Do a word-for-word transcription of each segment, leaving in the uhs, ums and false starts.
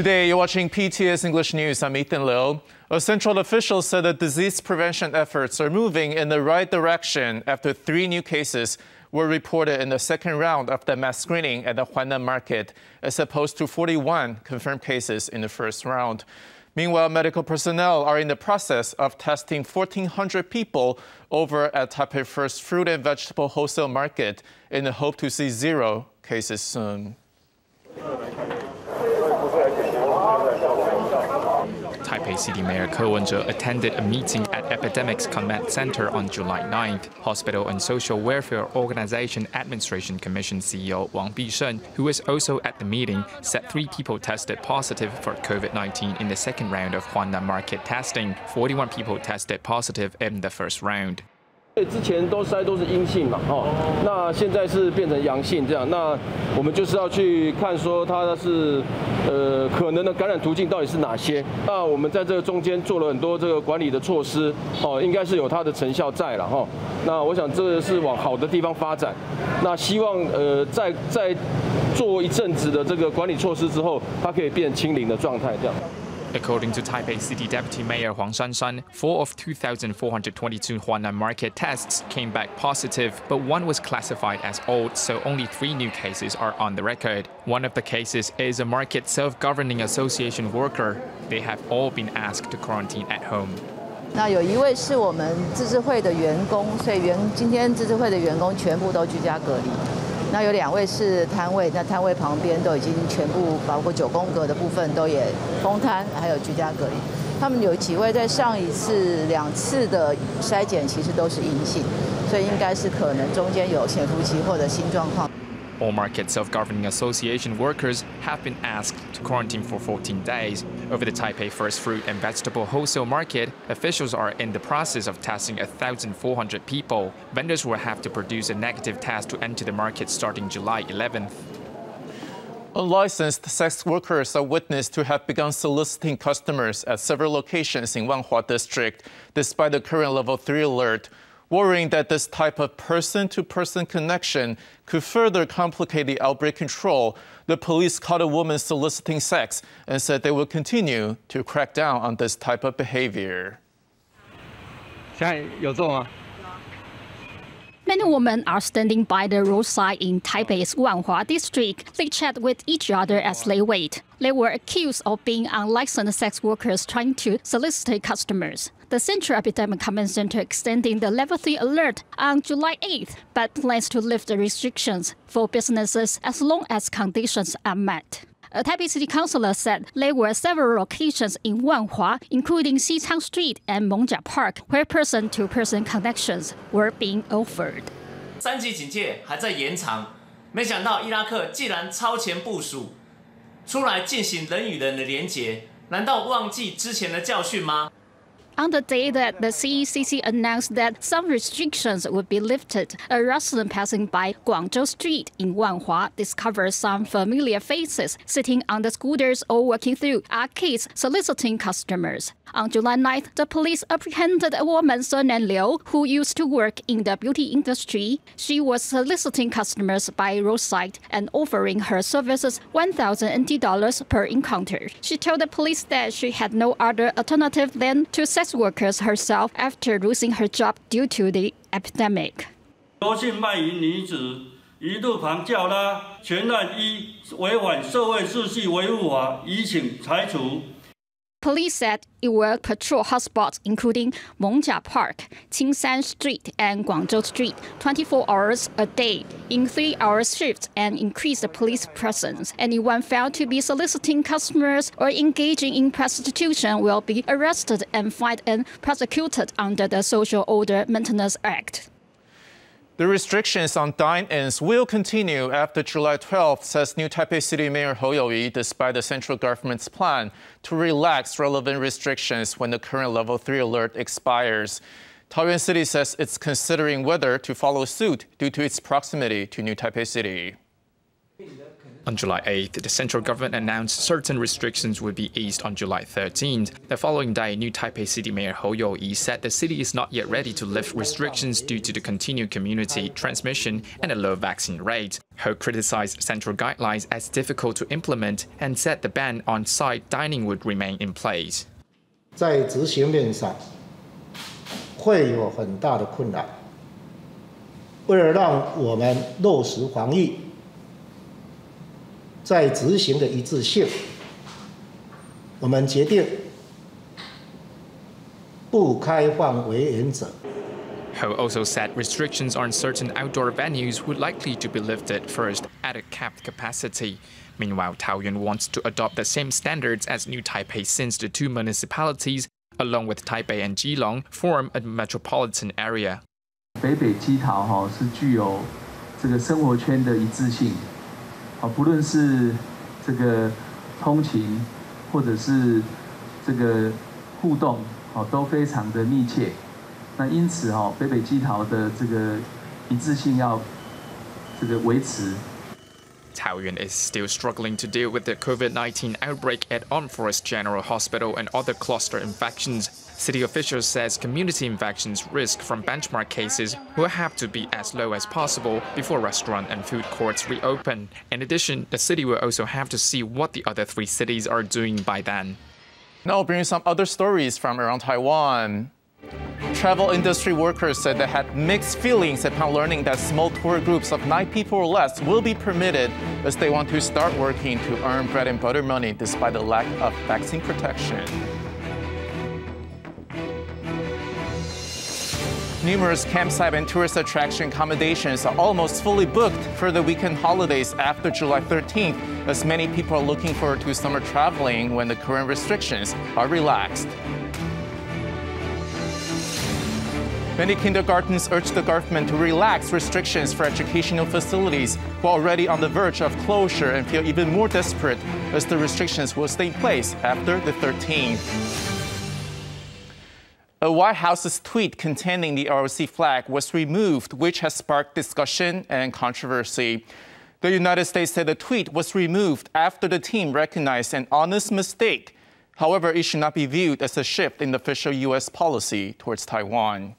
Today, you're watching P T S English News. I'm Ethan Liu. A central official said that disease prevention efforts are moving in the right direction after three new cases were reported in the second round of the mass screening at the Huanan market, as opposed to forty-one confirmed cases in the first round. Meanwhile, medical personnel are in the process of testing fourteen hundred people over at Taipei First Fruit and Vegetable wholesale market in the hope to see zero cases soon. Taipei City Mayor Ko Wen-je attended a meeting at Epidemics Command Center on July ninth. Hospital and Social Welfare Organization Administration Commission C E O Wang Bi Shen, who was also at the meeting, said three people tested positive for COVID nineteen in the second round of Huanan market testing. forty-one people tested positive in the first round. 之前都筛都是阴性嘛，哈，那现在是变成阳性这样，那我们就是要去看说它是呃可能的感染途径到底是哪些。那我们在这个中间做了很多这个管理的措施，哦，应该是有它的成效在了哈。那我想这个是往好的地方发展，那希望呃在在做一阵子的这个管理措施之后，它可以变清零的状态这样。 According to Taipei City Deputy Mayor Huang Shan Shan, four of two thousand four hundred twenty-two Huanan market tests came back positive, but one was classified as old, so only three new cases are on the record. One of the cases is a market self-governing association worker. They have all been asked to quarantine at home. 那有一位是我们自治会的员工，所以员今天自治会的员工全部都居家隔离。那有两位是摊位，那摊位旁边都已经全部，包括九宫格的部分都也封摊，还有居家隔离。他们有几位在上一次、两次的筛检其实都是阴性，所以应该是可能中间有潜伏期或者新状况。 All market self-governing association workers have been asked to quarantine for fourteen days. Over the Taipei First Fruit and Vegetable wholesale market, officials are in the process of testing one thousand four hundred people. Vendors will have to produce a negative test to enter the market starting July eleventh. Unlicensed sex workers are witnessed to have begun soliciting customers at several locations in Wanhua District, despite the current Level three alert, worrying that this type of person-to-person connection could further complicate the outbreak control. The police caught a woman soliciting sex and said they will continue to crack down on this type of behavior. Men and women are standing by the roadside in Taipei's Wanhua District. They chat with each other as they wait. They were accused of being unlicensed sex workers trying to solicit customers. The Central Epidemic Command Center extending the Level three alert on July eighth, but plans to lift the restrictions for businesses as long as conditions are met. A Taipei City Councilor said there were several locations in Wanhua, including Si Chang Street and Meng Jia Park, where person-to-person connections were being offered. 三级警戒还在延长，没想到伊拉克既然超前部署，出来进行人与人的连结，难道忘记之前的教训吗？ On the day that the C E C C announced that some restrictions would be lifted, a resident passing by Guangzhou Street in Wanhua discovered some familiar faces sitting on the scooters or walking through arcades soliciting customers. On July ninth, the police apprehended a woman surnamed Liu who used to work in the beauty industry. She was soliciting customers by roadside and offering her services one thousand N T dollars per encounter. She told the police that she had no other alternative than to sex workers herself after losing her job due to the epidemic. 刘姓卖淫女子一路旁叫拉，全案依违反社会秩序维护法，移请裁处。 Police said it will patrol hotspots including Meng Jia Park, Qingshan Street, and Guangzhou Street twenty-four hours a day in three-hour shifts and increase the police presence. Anyone found to be soliciting customers or engaging in prostitution will be arrested and fined and prosecuted under the Social Order Maintenance Act. The restrictions on dine-ins will continue after July twelfth, says New Taipei City Mayor Hou You-yi, despite the central government's plan to relax relevant restrictions when the current Level three alert expires. Taoyuan City says it's considering whether to follow suit due to its proximity to New Taipei City. On July eighth, the central government announced certain restrictions would be eased on July thirteenth. The following day, New Taipei City Mayor Hou Yo-i said the city is not yet ready to lift restrictions due to the continued community transmission and a low vaccine rate. Hou criticized central guidelines as difficult to implement and said the ban on site dining would remain in place. 在执行面上会有很大的困难。为了让我们落实防疫，在执行的一致性，我们决定不开放为原则。 Ho also said restrictions on certain outdoor venues would likely to be lifted first at a capped capacity. Meanwhile, Taoyuan wants to adopt the same standards as New Taipei since the two municipalities, along with Taipei and Geelong, form a metropolitan area. 北北基桃哈是具有这个生活圈的一致性，啊，不论是这个通勤或者是这个互动，啊，都非常的密切。 那因此哈，北北基桃的这个一致性要这个维持。Taoyuan is still struggling to deal with the COVID nineteen outbreak at Orn Forest General Hospital and other cluster infections. City officials says community infections risk from benchmark cases will have to be as low as possible before restaurant and food courts reopen. In addition, the city will also have to see what the other three cities are doing by then. Now, bringing some other stories from around Taiwan. Travel industry workers said they had mixed feelings upon learning that small tour groups of nine people or less will be permitted as they want to start working to earn bread and butter money despite the lack of vaccine protection. Numerous campsite and tourist attraction accommodations are almost fully booked for the weekend holidays after July thirteenth, as many people are looking forward to summer traveling when the current restrictions are relaxed. Many kindergartens urge the government to relax restrictions for educational facilities who are already on the verge of closure and feel even more desperate as the restrictions will stay in place after the thirteenth. A White House's tweet containing the R O C flag was removed, which has sparked discussion and controversy. The United States said the tweet was removed after the team recognized an honest mistake. However, it should not be viewed as a shift in the official U S policy towards Taiwan.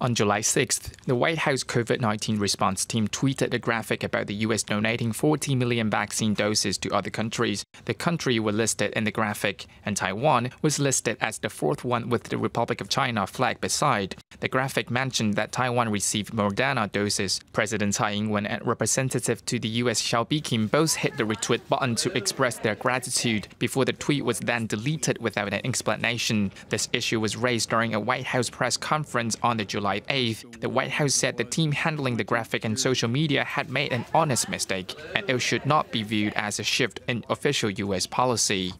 On July sixth, the White House COVID nineteen response team tweeted a graphic about the U S donating forty million vaccine doses to other countries. The country were listed in the graphic, and Taiwan was listed as the fourth one with the Republic of China flag beside. The graphic mentioned that Taiwan received Moderna doses. President Tsai Ing-wen and representative to the U S Hsiao Bi-khim both hit the retweet button to express their gratitude before the tweet was then deleted without an explanation. This issue was raised during a White House press conference on the July eighth, the White House said the team handling the graphic and social media had made an honest mistake, and it should not be viewed as a shift in official U S policy.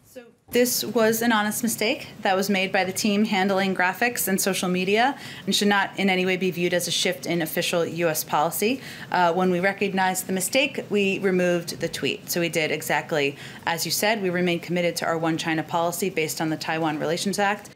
This was an honest mistake that was made by the team handling graphics and social media and should not in any way be viewed as a shift in official U S policy. Uh, when we recognized the mistake, we removed the tweet. So we did exactly as you said. We remain committed to our One China policy based on the Taiwan Relations Act.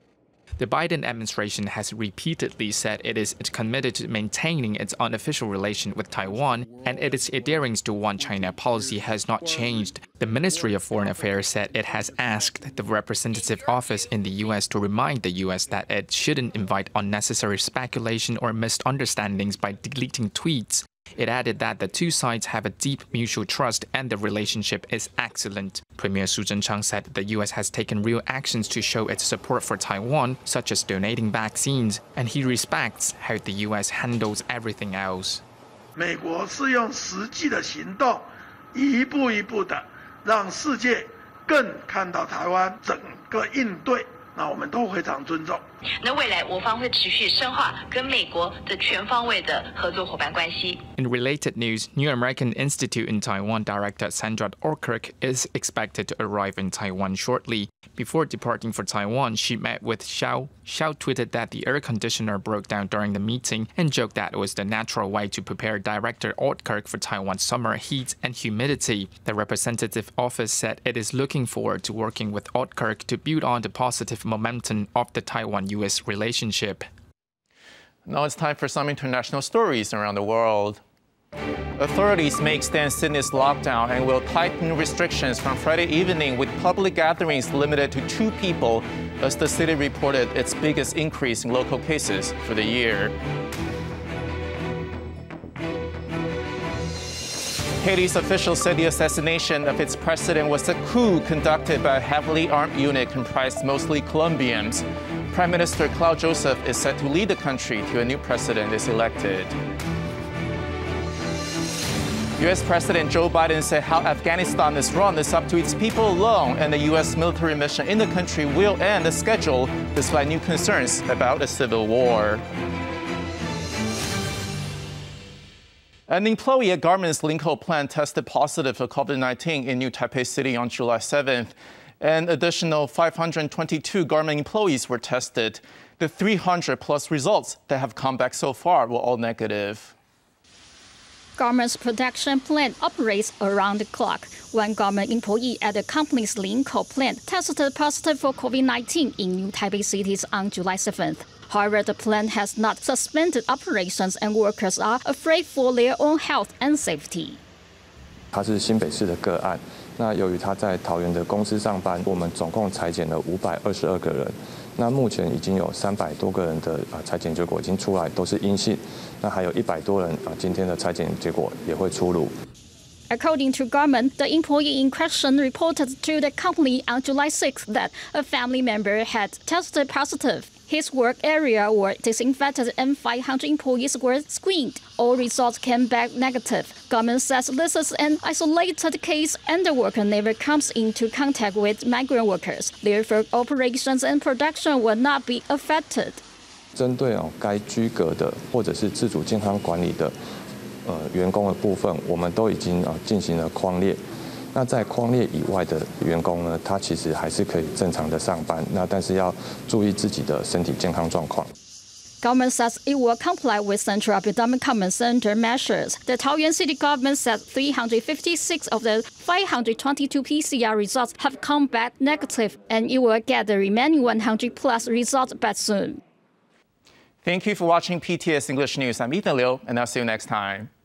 The Biden administration has repeatedly said it is committed to maintaining its unofficial relation with Taiwan, and its adherence to One China policy has not changed. The Ministry of Foreign Affairs said it has asked the representative office in the U S to remind the U S that it shouldn't invite unnecessary speculation or misunderstandings by deleting tweets. It added that the two sides have a deep mutual trust and the relationship is excellent. Premier Su Tseng-chang said the U S has taken real actions to show its support for Taiwan, such as donating vaccines, and he respects how the U S handles everything else. 美国是用实际的行动，一步一步的让世界更看到台湾整个应对。 那我们都非常尊重。那未来我方会持续深化跟美国的全方位的合作伙伴关系。In related news, New American Institute in Taiwan director Sandra Oudkirk is expected to arrive in Taiwan shortly. Before departing for Taiwan, she met with Hsiao. Hsiao tweeted that the air conditioner broke down during the meeting and joked that it was the natural way to prepare director Oudkirk for Taiwan's summer heat and humidity. The representative office said it is looking forward to working with Oudkirk to build on the positive momentum of the Taiwan-U S relationship. Now it's time for some international stories around the world. Authorities may extend Sydney's lockdown and will tighten restrictions from Friday evening, with public gatherings limited to two people, as the city reported its biggest increase in local cases for the year. Haiti's officials said the assassination of its president was a coup conducted by a heavily armed unit comprised mostly Colombians. Prime Minister Claude Joseph is set to lead the country till a new president is elected. U S President Joe Biden said how Afghanistan is run is up to its people alone, and the U S military mission in the country will end the schedule despite new concerns about a civil war. An employee at Garmin's Linkou plant tested positive for COVID nineteen in New Taipei City on July seventh. An additional five hundred twenty-two Garmin employees were tested. The three hundred plus results that have come back so far were all negative. Garmin's production plant operates around the clock. One Garmin employee at the company's Linkou plant tested positive for COVID nineteen in New Taipei City on July seventh. However, the plant has not suspended operations, and workers are afraid for their own health and safety. 他是新北市的个案。那由于他在桃园的公司上班，我们总共裁剪了五百二十二个人。 那目前已经有三百多个人的啊裁剪结果已经出来，都是阴性。那还有一百多人啊，今天的裁剪结果也会出炉。According to Garmin, the employee in question reported to the company on July sixth that a family member had tested positive. His work area were disinfected and five hundred employees were screened. All results came back negative. Garmin says this is an isolated case and the worker never comes into contact with migrant workers. Therefore, operations and production will not be affected. 针对哦该居隔的或者是自主健康管理的呃员工的部分，我们都已经啊进行了匡列。 那在匡列以外的员工呢，他其实还是可以正常的上班，那但是要注意自己的身体健康状况。Government says it will comply with Central Epidemic Command Center measures. The Taoyuan City government said three hundred fifty-six of the five hundred twenty-two P C R results have come back negative, and it will get the remaining one hundred plus results back soon. Thank you for watching P T S English News. I'm Ethan Liu, and I'll see you next time.